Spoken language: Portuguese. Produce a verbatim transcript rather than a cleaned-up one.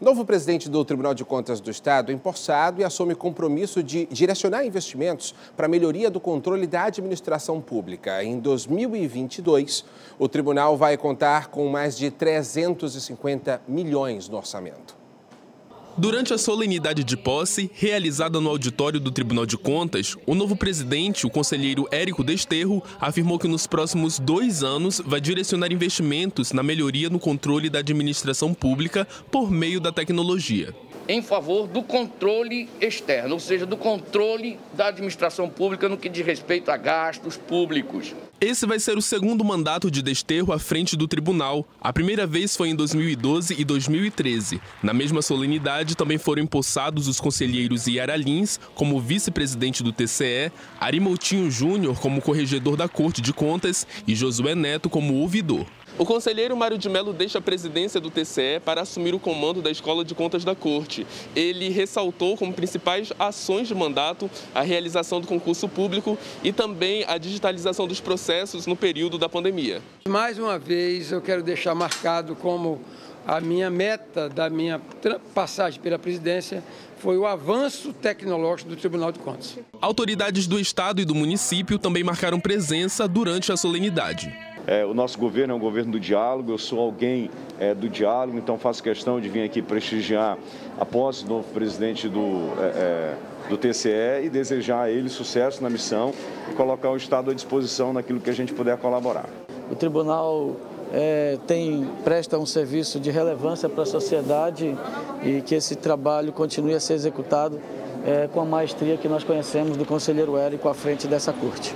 Novo presidente do Tribunal de Contas do Estado é empossado e assume compromisso de direcionar investimentos para a melhoria do controle da administração pública. Em dois mil e vinte e dois, o tribunal vai contar com mais de trezentos e cinquenta milhões no orçamento. Durante a solenidade de posse, realizada no auditório do Tribunal de Contas, o novo presidente, o conselheiro Érico Desterro, afirmou que nos próximos dois anos vai direcionar investimentos na melhoria no controle da administração pública por meio da tecnologia. Em favor do controle externo, ou seja, do controle da administração pública no que diz respeito a gastos públicos. Esse vai ser o segundo mandato de Desterro à frente do tribunal. A primeira vez foi em dois mil e doze e dois mil e treze. Na mesma solenidade, também foram empossados os conselheiros Iara Lins como vice-presidente do T C E, Ari Moutinho Júnior como corregedor da Corte de Contas e Josué Neto como ouvidor. O conselheiro Mário de Melo deixa a presidência do T C E para assumir o comando da Escola de Contas da Corte. Ele ressaltou como principais ações de mandato a realização do concurso público e também a digitalização dos processos no período da pandemia. Mais uma vez, eu quero deixar marcado como a minha meta da minha passagem pela presidência foi o avanço tecnológico do Tribunal de Contas. Autoridades do Estado e do município também marcaram presença durante a solenidade. É, o nosso governo é um governo do diálogo, eu sou alguém é, do diálogo, então faço questão de vir aqui prestigiar a posse do novo presidente do, é, é, do T C E e desejar a ele sucesso na missão e colocar o Estado à disposição naquilo que a gente puder colaborar. O tribunal é, tem, presta um serviço de relevância para a sociedade e que esse trabalho continue a ser executado é, com a maestria que nós conhecemos do conselheiro Érico à frente dessa corte.